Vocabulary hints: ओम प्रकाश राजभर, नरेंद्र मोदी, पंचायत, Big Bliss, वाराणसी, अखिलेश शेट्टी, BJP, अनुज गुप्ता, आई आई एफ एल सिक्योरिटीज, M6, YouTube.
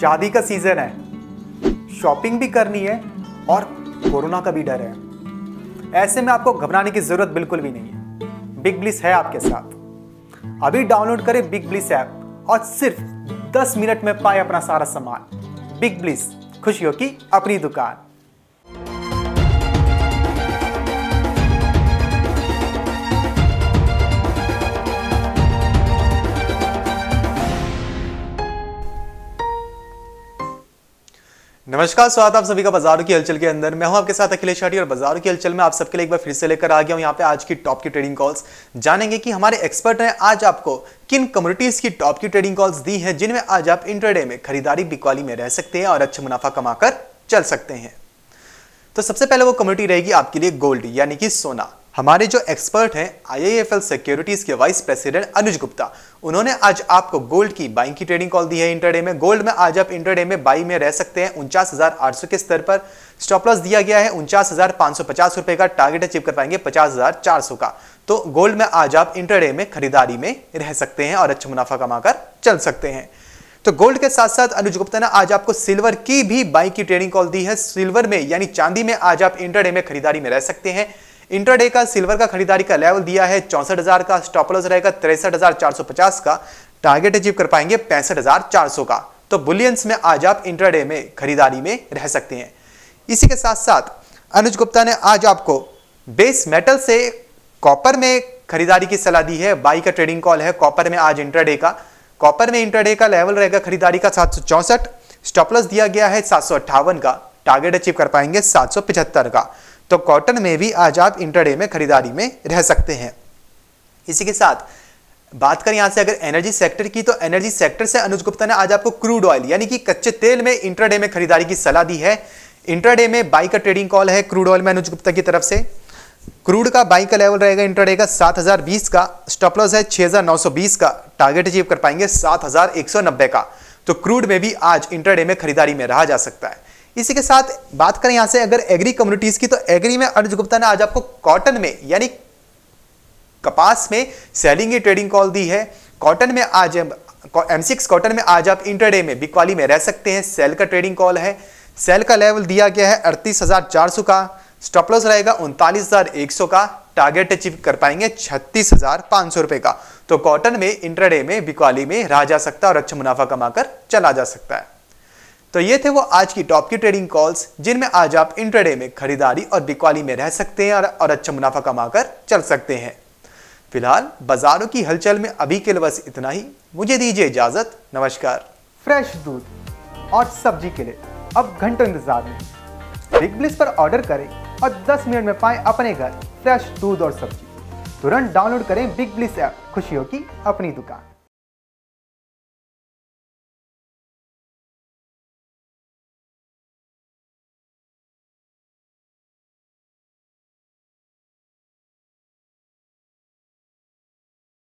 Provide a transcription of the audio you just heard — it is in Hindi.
शादी का सीजन है, शॉपिंग भी करनी है और कोरोना का भी डर है। ऐसे में आपको घबराने की जरूरत बिल्कुल भी नहीं है, बिग ब्लिस है आपके साथ। अभी डाउनलोड करें बिग ब्लिस ऐप और सिर्फ 10 मिनट में पाएं अपना सारा सामान। बिग ब्लिस, खुशियों की अपनी दुकान। नमस्कार, स्वागत आप सभी का बाजारों की हलचल के अंदर। मैं हूं आपके साथ अखिलेश शेट्टी और बाजारों की हलचल में आप सबके लिए एक बार फिर से लेकर आ गया हूं यहां पे आज की टॉप की ट्रेडिंग कॉल्स। जानेंगे कि हमारे एक्सपर्ट हैं आज आपको किन कमोडिटीज की टॉप की ट्रेडिंग कॉल्स दी हैं, जिनमें आज आप इंट्राडे में खरीदारी बिकवाली में रह सकते हैं और अच्छा मुनाफा कमाकर चल सकते हैं। तो सबसे पहले वो कमोडिटी रहेगी आपके लिए गोल्ड, यानी कि सोना। हमारे जो एक्सपर्ट हैं IIFL सिक्योरिटीज के वाइस प्रेसिडेंट अनुज गुप्ता, उन्होंने आज आपको गोल्ड की बाइंग की ट्रेडिंग कॉल दी है इंटरडे में। गोल्ड में आज आप इंटरडे में बाई में रह सकते हैं 49,800 के स्तर पर। स्टॉप लॉस दिया गया है 49,550 रुपए का, टारगेट अचीव कर पाएंगे 50,400 का। तो गोल्ड में आज आप इंटरडे में खरीदारी में रह सकते हैं और अच्छा मुनाफा कमाकर चल सकते हैं। तो गोल्ड के साथ साथ अनुज गुप्ता ने आज आपको सिल्वर की भी बाई की ट्रेडिंग कॉल दी है। सिल्वर में यानी चांदी में आज आप इंटरडे में खरीदारी में रह सकते हैं। इंटरडे का सिल्वर का खरीदारी का लेवल दिया है 64,000 का, स्टॉप लॉस रहेगा 63,450 का, टारगेट अचीव कर पाएंगे 65,400 का। तो बुलियंस में आज आप इंटरडे में खरीदारी में रह सकते हैं। इसी के साथ साथ अनुज गुप्ता ने आज आपको बेस मेटल से कॉपर में खरीदारी की सलाह दी है। बाई का ट्रेडिंग कॉल है कॉपर में आज इंटरडे का। कॉपर में इंटरडे का लेवल रहेगा खरीदारी का 764, स्टॉप लॉस दिया गया है 758 का, टारगेट अचीव कर पाएंगे 775 का। तो कॉटन में भी आज आप इंटरडे में खरीदारी में रह सकते हैं। इसी के साथ बात करें यहां से अगर एनर्जी सेक्टर की, तो एनर्जी सेक्टर से अनुज गुप्ता ने आज आपको क्रूड ऑयल यानी कि कच्चे तेल में इंटरडे में खरीदारी की सलाह दी है। इंटरडे में बाई का ट्रेडिंग कॉल है क्रूड ऑयल में अनुज गुप्ता की तरफ से। क्रूड का बाई का लेवल रहेगा इंटरडे का 7,020 का, स्टॉप लॉस है 6,920 का, टारगेट अचीव कर पाएंगे 7,190 का। तो क्रूड में भी आज इंटरडे में खरीदारी में रहा जा सकता है। इसी के साथ बात करें यहां से अगर एग्री कम्युनिटीज की, तो एग्री में अनुज गुप्ता ने आज आपको कॉटन में यानी कपास में सेलिंग की ट्रेडिंग कॉल दी है। कॉटन में आज M6 कॉटन में आज आप इंटरडे में बिकवाली में रह सकते हैं। सेल का ट्रेडिंग कॉल है, सेल का लेवल दिया गया है 38,400 का, स्टॉप लॉस रहेगा 39,100 का, टारगेट अचीव कर पाएंगे 36,500 रुपए का। तो कॉटन में इंटरडे में बिकवाली में रहा जा सकता है और अच्छा मुनाफा कमाकर चला जा सकता है। तो ये थे वो आज की टॉप की ट्रेडिंग कॉल्स, जिनमें आज आप इंटरडे में खरीदारी और बिकवाली में रह सकते हैं और अच्छा मुनाफा कमाकर चल सकते हैं। फिलहाल बाजारों की हलचल में अभी के लिए बस इतना ही। मुझे दीजिए इजाजत, नमस्कार। फ्रेश दूध और सब्जी के लिए अब घंटों इंतजार नहीं, बिग ब्लिस पर ऑर्डर करें और 10 मिनट में पाएं अपने घर फ्रेश दूध और सब्जी। तुरंत डाउनलोड करें बिग ब्लिस ऐप, खुशियों की अपनी दुकान।